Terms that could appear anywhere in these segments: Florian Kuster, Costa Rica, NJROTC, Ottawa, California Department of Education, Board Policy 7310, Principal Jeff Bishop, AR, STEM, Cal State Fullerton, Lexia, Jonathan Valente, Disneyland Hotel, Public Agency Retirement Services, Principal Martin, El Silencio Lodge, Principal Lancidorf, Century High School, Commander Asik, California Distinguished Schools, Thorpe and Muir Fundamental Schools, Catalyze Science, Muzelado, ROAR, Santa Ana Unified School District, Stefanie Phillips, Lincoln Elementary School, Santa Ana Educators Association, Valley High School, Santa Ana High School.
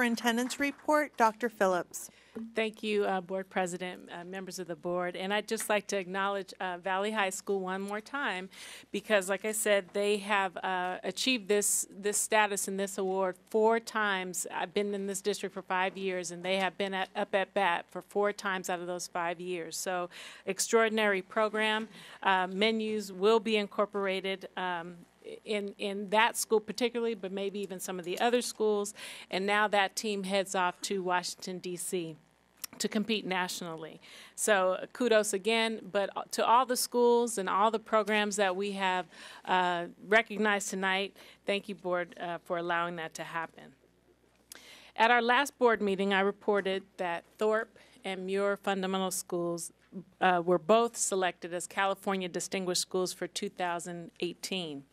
Superintendent's Report, Dr. Phillips. Thank you, Board President, members of the board. And I'd just like to acknowledge Valley High School one more time because, like I said, they have achieved this status and this award 4 times. I've been in this district for 5 years, and they have been up at bat for 4 times out of those 5 years. So extraordinary program. Menus will be incorporated in that school particularly, but maybe even some of the other schools. And now that team heads off to Washington, D.C. to compete nationally. So kudos again, but to all the schools and all the programs that we have recognized tonight, thank you, Board, for allowing that to happen. At our last board meeting, I reported that Thorpe and Muir Fundamental Schools were both selected as California Distinguished Schools for 2018.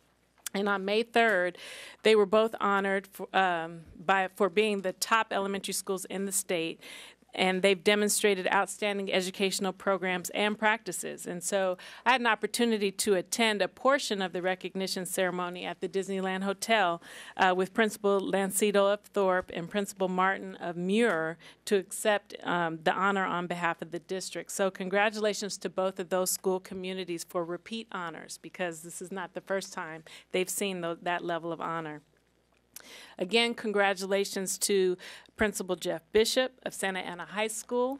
And on May 3rd, they were both honored for being the top elementary schools in the state, and they've demonstrated outstanding educational programs and practices. And so I had an opportunity to attend a portion of the recognition ceremony at the Disneyland Hotel with Principal Lancidorf of Thorpe and Principal Martin of Muir to accept the honor on behalf of the district. So congratulations to both of those school communities for repeat honors, because this is not the first time they've seen that level of honor. Again, congratulations to Principal Jeff Bishop of Santa Ana High School.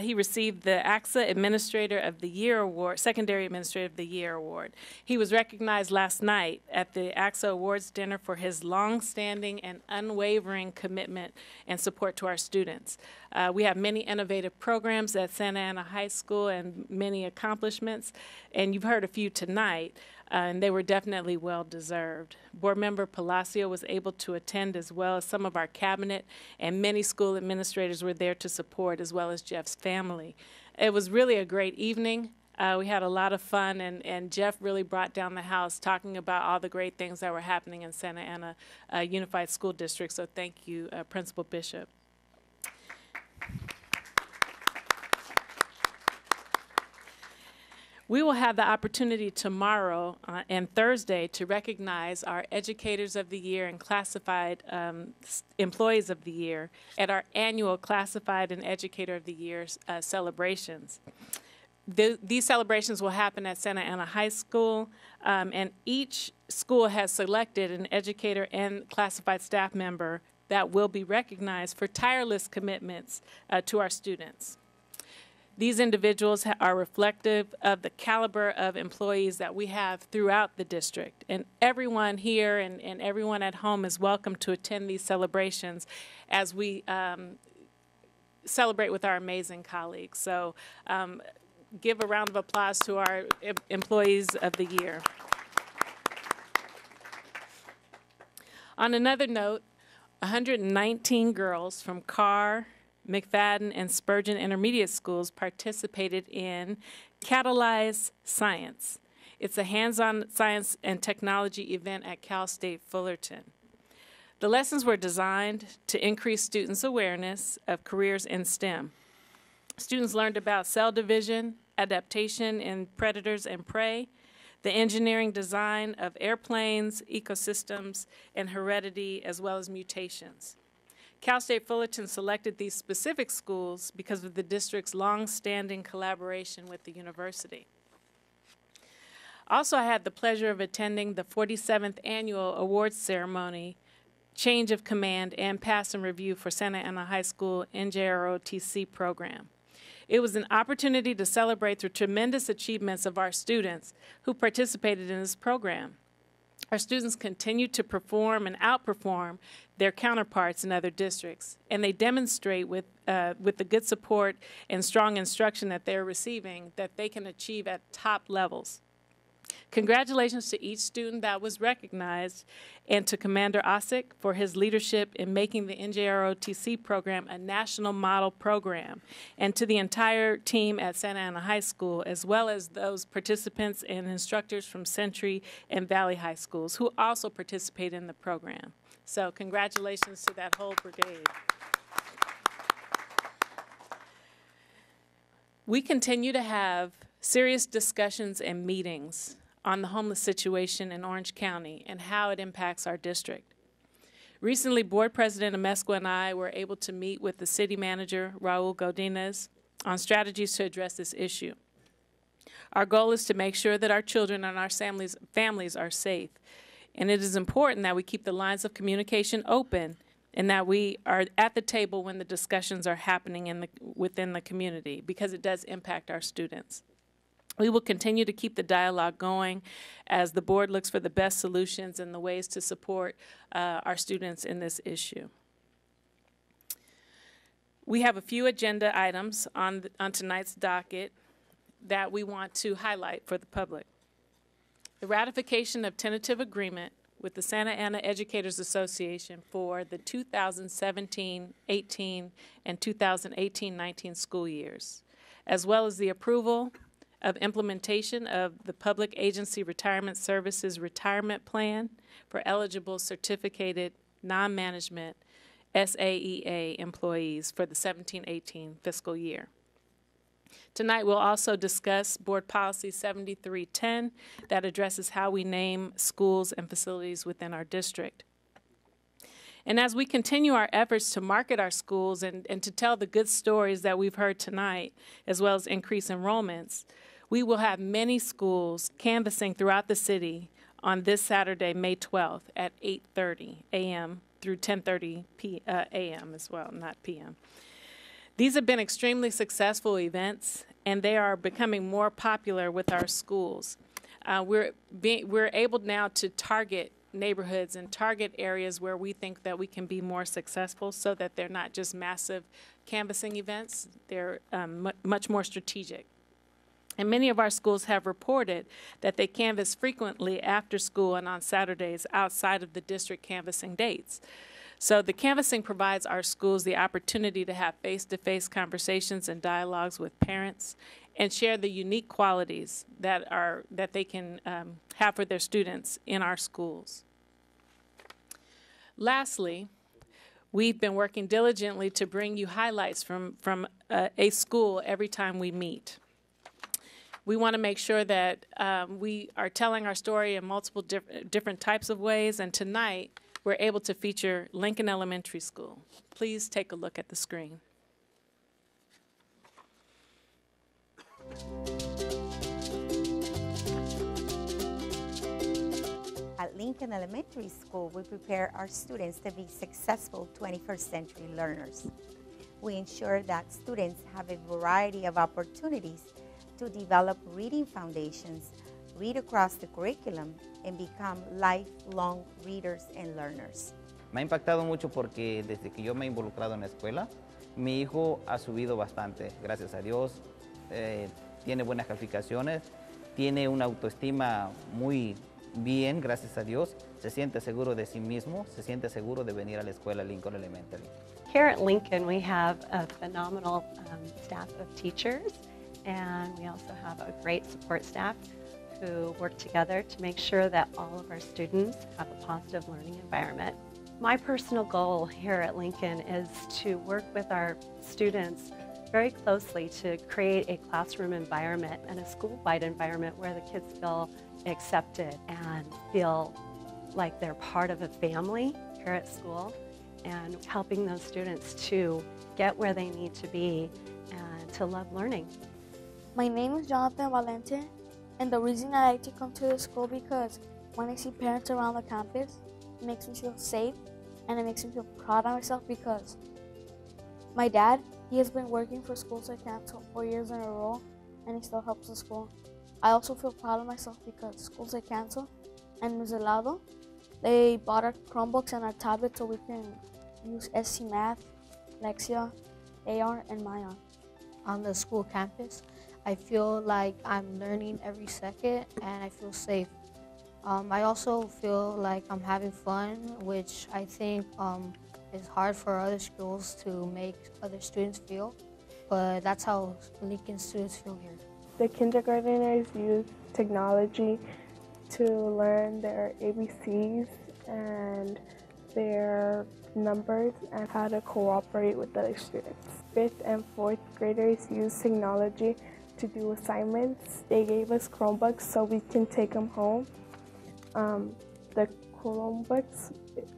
He received the AXA Administrator of the Year Award, Secondary Administrator of the Year Award. He was recognized last night at the AXA Awards Dinner for his longstanding and unwavering commitment and support to our students. We have many innovative programs at Santa Ana High School and many accomplishments, and you've heard a few tonight, and they were definitely well-deserved. Board member Palacio was able to attend, as well as some of our cabinet, and many school administrators were there to support, as well as Jeff's family. It was really a great evening. We had a lot of fun, and Jeff really brought down the house talking about all the great things that were happening in Santa Ana Unified School District, so thank you, Principal Bishop. We will have the opportunity tomorrow and Thursday to recognize our Educators of the Year and Classified Employees of the Year at our annual Classified and Educator of the Year celebrations. These celebrations will happen at Santa Ana High School, and each school has selected an educator and classified staff member that will be recognized for tireless commitments to our students. These individuals are reflective of the caliber of employees that we have throughout the district. And everyone here and everyone at home is welcome to attend these celebrations as we celebrate with our amazing colleagues. So give a round of applause to our employees of the year. On another note, 119 girls from Carr, McFadden and Spurgeon Intermediate Schools participated in Catalyze Science. It's a hands-on science and technology event at Cal State Fullerton. The lessons were designed to increase students' awareness of careers in STEM. Students learned about cell division, adaptation in predators and prey, the engineering design of airplanes, ecosystems, and heredity, as well as mutations. Cal State Fullerton selected these specific schools because of the district's long-standing collaboration with the university. Also, I had the pleasure of attending the 47th Annual Awards Ceremony, Change of Command, and Pass and Review for Santa Ana High School NJROTC program. It was an opportunity to celebrate the tremendous achievements of our students who participated in this program. Our students continue to perform and outperform their counterparts in other districts, and they demonstrate with the good support and strong instruction that they're receiving that they can achieve at top levels. Congratulations to each student that was recognized, and to Commander Asik for his leadership in making the NJROTC program a national model program, and to the entire team at Santa Ana High School, as well as those participants and instructors from Century and Valley High Schools who also participated in the program. So congratulations to that whole brigade. We continue to have serious discussions and meetings on the homeless situation in Orange County and how it impacts our district. Recently, Board President Mesquita and I were able to meet with the city manager, Raul Godinez, on strategies to address this issue. Our goal is to make sure that our children and our families are safe. And it is important that we keep the lines of communication open and that we are at the table when the discussions are happening within the community, because it does impact our students. We will continue to keep the dialogue going as the board looks for the best solutions and the ways to support our students in this issue. We have a few agenda items on tonight's docket that we want to highlight for the public. The ratification of tentative agreement with the Santa Ana Educators Association for the 2017-18 and 2018-19 school years, as well as the approval of implementation of the Public Agency Retirement Services Retirement Plan for eligible certificated non-management SAEA employees for the 17-18 fiscal year. Tonight we'll also discuss Board Policy 7310 that addresses how we name schools and facilities within our district. And as we continue our efforts to market our schools and to tell the good stories that we've heard tonight, as well as increase enrollments, we will have many schools canvassing throughout the city on this Saturday, May 12th at 8:30 a.m. through 10:30 a.m. as well, not p.m. These have been extremely successful events, and they are becoming more popular with our schools. We're able now to target neighborhoods and target areas where we think that we can be more successful, so that they're not just massive canvassing events, they're much more strategic. And many of our schools have reported that they canvass frequently after school and on Saturdays outside of the district canvassing dates. So the canvassing provides our schools the opportunity to have face-to-face conversations and dialogues with parents and share the unique qualities that they can have for their students in our schools. Lastly, we've been working diligently to bring you highlights from a school every time we meet. We want to make sure that we are telling our story in multiple different types of ways, and tonight we're able to feature Lincoln Elementary School. Please take a look at the screen. At Lincoln Elementary School, we prepare our students to be successful 21st century learners. We ensure that students have a variety of opportunities to develop reading foundations, read across the curriculum, and become lifelong readers and learners. Me ha impactado mucho porque desde que yo me he involucrado en la escuela, mi hijo ha subido bastante, gracias a Dios. Tiene buenas calificaciones, tiene una autoestima muy bien, gracias a Dios. Se siente seguro de sí mismo, se siente seguro de venir a la escuela Lincoln Elementary. Here at Lincoln, we have a phenomenal staff of teachers, and we also have a great support staff who work together to make sure that all of our students have a positive learning environment. My personal goal here at Lincoln is to work with our students very closely to create a classroom environment and a school-wide environment where the kids feel accepted and feel like they're part of a family here at school, and helping those students to get where they need to be and to love learning. My name is Jonathan Valente, and the reason I like to come to the school because when I see parents around the campus, it makes me feel safe and it makes me feel proud of myself, because my dad, he has been working for School Site Council 4 years in a row, and he still helps the school. I also feel proud of myself because School Site Council and Muzelado, they bought our Chromebooks and our tablets so we can use SC Math, Lexia, AR, and Maya. On the school campus, I feel like I'm learning every second and I feel safe. I also feel like I'm having fun, which I think it's hard for other schools to make other students feel, but that's how Lincoln students feel here. The kindergarteners use technology to learn their ABCs and their numbers and how to cooperate with other students. 5th and 4th graders use technology to do assignments. They gave us Chromebooks so we can take them home. The Chromebooks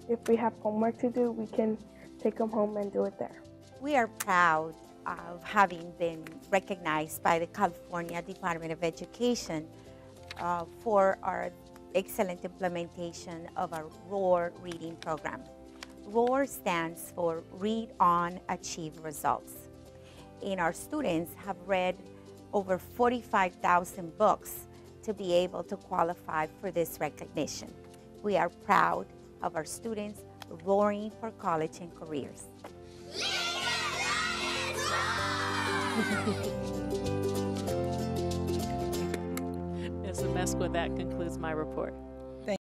if we have homework to do, we can take them home and do it there. We are proud of having been recognized by the California Department of Education for our excellent implementation of our ROAR reading program. ROAR stands for Read On, Achieve Results. And our students have read over 45,000 books to be able to qualify for this recognition. We are proud of our students roaring for college and careers. And so, Mesqua, that concludes my report.